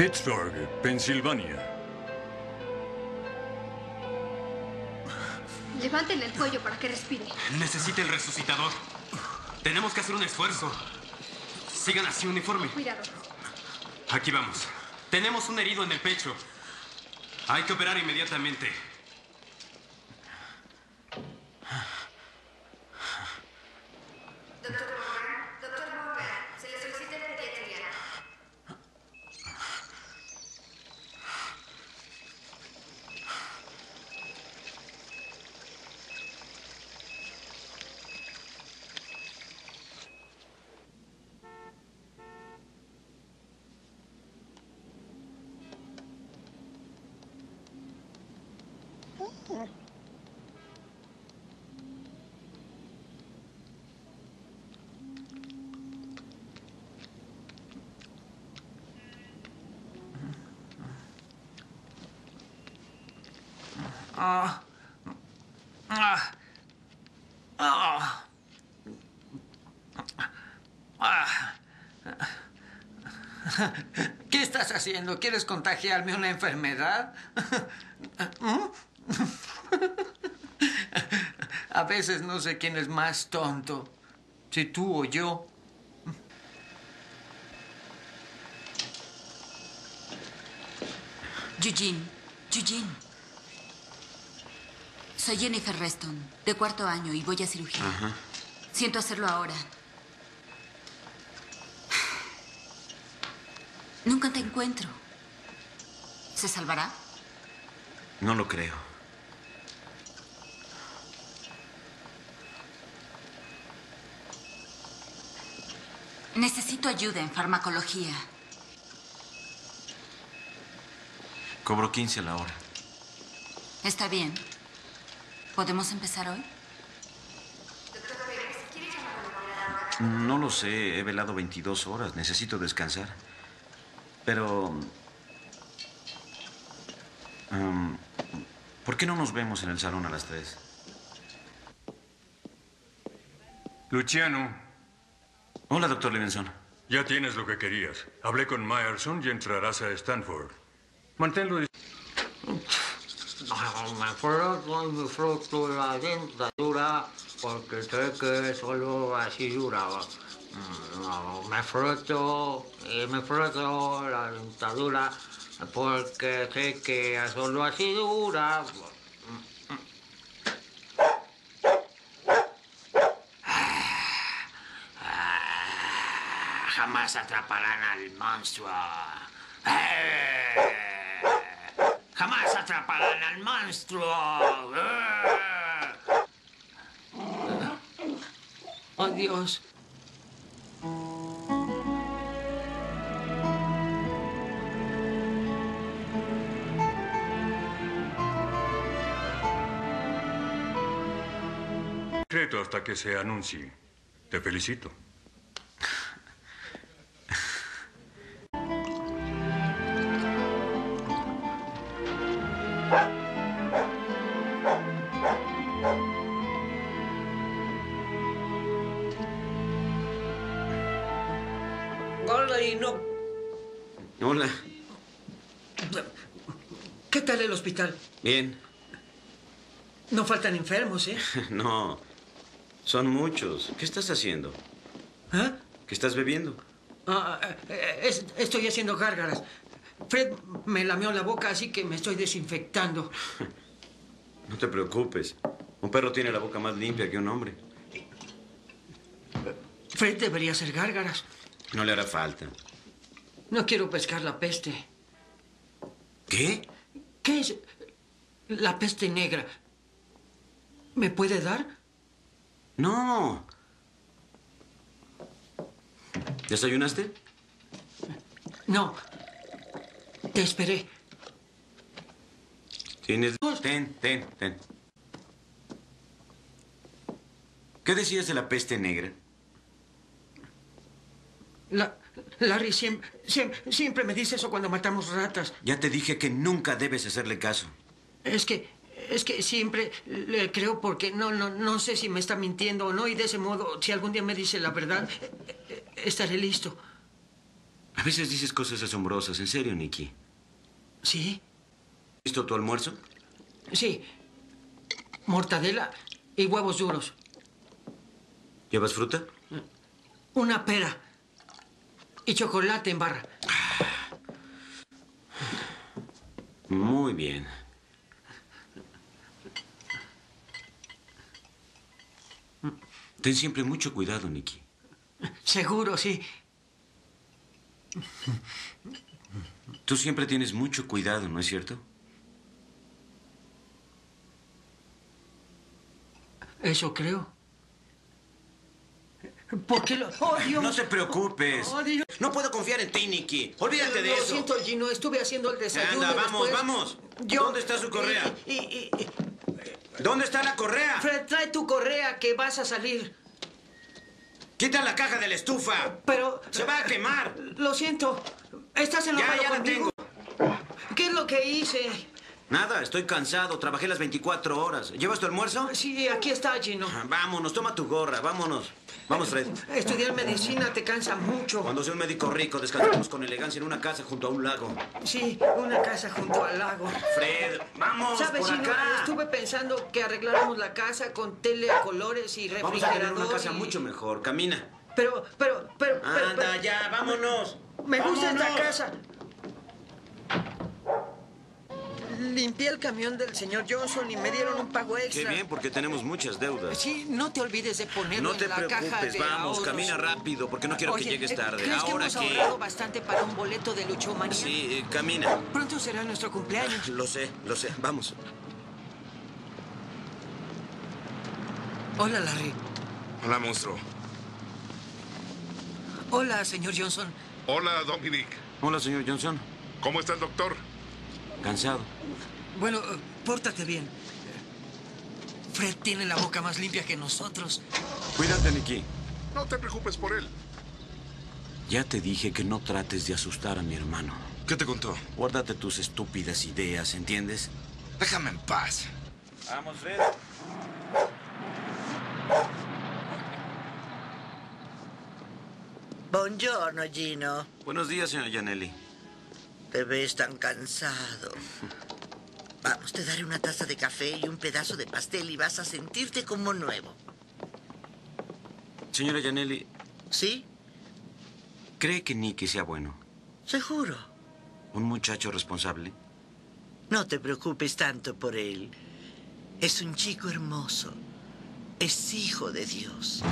Pittsburgh, Pensilvania. Levanten el cuello para que respire. Necesita el resucitador. Tenemos que hacer un esfuerzo. Sigan así, uniforme. Cuidado. Aquí vamos. Tenemos un herido en el pecho. Hay que operar inmediatamente. ¿Qué estás haciendo? ¿Quieres contagiarme una enfermedad? A veces no sé quién es más tonto, si tú o yo. Eugene. Soy Jennifer Reston, de cuarto año, y voy a cirugía. Ajá. Siento hacerlo ahora. Nunca te encuentro. ¿Se salvará? No lo creo. Necesito ayuda en farmacología. Cobro 15 la hora. Está bien. ¿Podemos empezar hoy? No lo sé. He velado 22 horas. Necesito descansar. Pero... ¿por qué no nos vemos en el salón a las 3? Luciano. Hola, doctor Levinson. Ya tienes lo que querías. Hablé con Myerson y entrarás a Stanford. Manténlo... Me fueron con mi fruto de la dentadura porque sé que solo así duraba. Me froto la dentadura porque sé que solo así dura. Jamás atraparán al monstruo. Jamás atraparán al monstruo. Oh, Dios. Secreto hasta que se anuncie. Te felicito. Larry, no. Hola. ¿Qué tal el hospital? Bien. No faltan enfermos, ¿eh? No. Son muchos. ¿Qué estás haciendo? ¿Ah? ¿Qué estás bebiendo? Estoy haciendo gárgaras. Fred me lamió la boca, así que me estoy desinfectando. No te preocupes. Un perro tiene la boca más limpia que un hombre. Fred debería hacer gárgaras. No le hará falta. No quiero pescar la peste. ¿Qué? ¿Qué es la peste negra? ¿Me puede dar? No. ¿Desayunaste? No. Te esperé. Tienes... Ten. ¿Qué decías de la peste negra? Larry siempre me dice eso cuando matamos ratas. Ya te dije que nunca debes hacerle caso. Es que siempre le creo porque no sé si me está mintiendo o no. Y de ese modo, si algún día me dice la verdad, estaré listo. A veces dices cosas asombrosas. ¿En serio, Nicky? ¿Sí? ¿Listo tu almuerzo? Sí. Mortadela y huevos duros. ¿Llevas fruta? Una pera. Y chocolate en barra. Muy bien. Ten siempre mucho cuidado, Nicky. Seguro, sí. Tú siempre tienes mucho cuidado, ¿no es cierto? Eso creo. ¿Por qué lo...? ¡Oh, Dios! No te preocupes. Oh, Dios. No puedo confiar en ti, Nicky. Olvídate de eso. Lo siento, Gino. Estuve haciendo el desayuno. Anda, vamos, después... vamos. Yo... ¿Dónde está su correa? ¿Dónde está la correa? Fred, trae tu correa que vas a salir. ¡Quita la caja de la estufa! Pero... ¡Se va a quemar! Lo siento. ¿Estás en la mano conmigo? Ya la tengo. ¿Qué es lo que hice? Nada, estoy cansado. Trabajé las 24 horas. ¿Llevas tu almuerzo? Sí, aquí está, Gino. Vámonos, toma tu gorra, vámonos. Vamos, Fred. Estudiar medicina te cansa mucho. Cuando sea un médico rico, descansamos con elegancia en una casa junto a un lago. Sí, una casa junto al lago. Fred, vamos. ¿Sabes, Gino? Estuve pensando que arregláramos la casa con tele a colores y refrigerador. Vamos a tener una casa mucho mejor. Camina. Pero... Anda, ya, vámonos. Me gusta esta casa. Limpié el camión del señor Johnson y me dieron un pago extra. Qué bien, porque tenemos muchas deudas. Sí, no te olvides de ponerlo en la caja de ahorros. No te preocupes, vamos, camina rápido, porque no quiero que llegues tarde. ¿Crees que hemos ahorrado bastante para un boleto de Luchomanía? Sí, camina. Pronto será nuestro cumpleaños. Lo sé, vamos. Hola, Larry. Hola, monstruo. Hola, señor Johnson. Hola, Dominic. Hola, señor Johnson. ¿Cómo está el doctor? Cansado. Bueno, pórtate bien. Fred tiene la boca más limpia que nosotros. Cuídate, Nicky. No te preocupes por él. Ya te dije que no trates de asustar a mi hermano. ¿Qué te contó? Guárdate tus estúpidas ideas, ¿entiendes? Déjame en paz. Vamos, Fred. Buongiorno, Gino. Buenos días, señor Gianelli. Te ves tan cansado. Vamos, te daré una taza de café y un pedazo de pastel y vas a sentirte como nuevo. Señora Gianelli. ¿Sí? ¿Cree que Nicky sea bueno? Seguro. ¿Un muchacho responsable? No te preocupes tanto por él. Es un chico hermoso. Es hijo de Dios.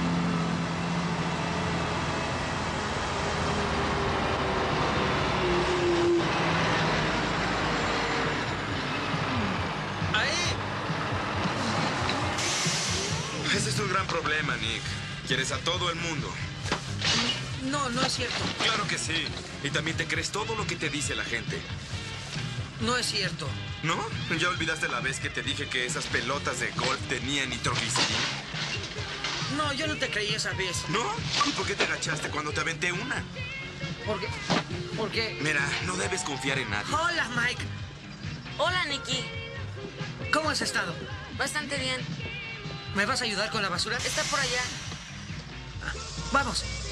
Problema, Nick. Quieres a todo el mundo. No, no es cierto. Claro que sí. Y también te crees todo lo que te dice la gente. No es cierto. ¿No? ¿Ya olvidaste la vez que te dije que esas pelotas de golf tenían nitroglicerina? No, yo no te creí esa vez. ¿No? ¿Y por qué te agachaste cuando te aventé una? Porque... Mira, no debes confiar en nadie. Hola, Mike. Hola, Nicky. ¿Cómo has estado? Bastante bien. ¿Me vas a ayudar con la basura? Está por allá. Vamos.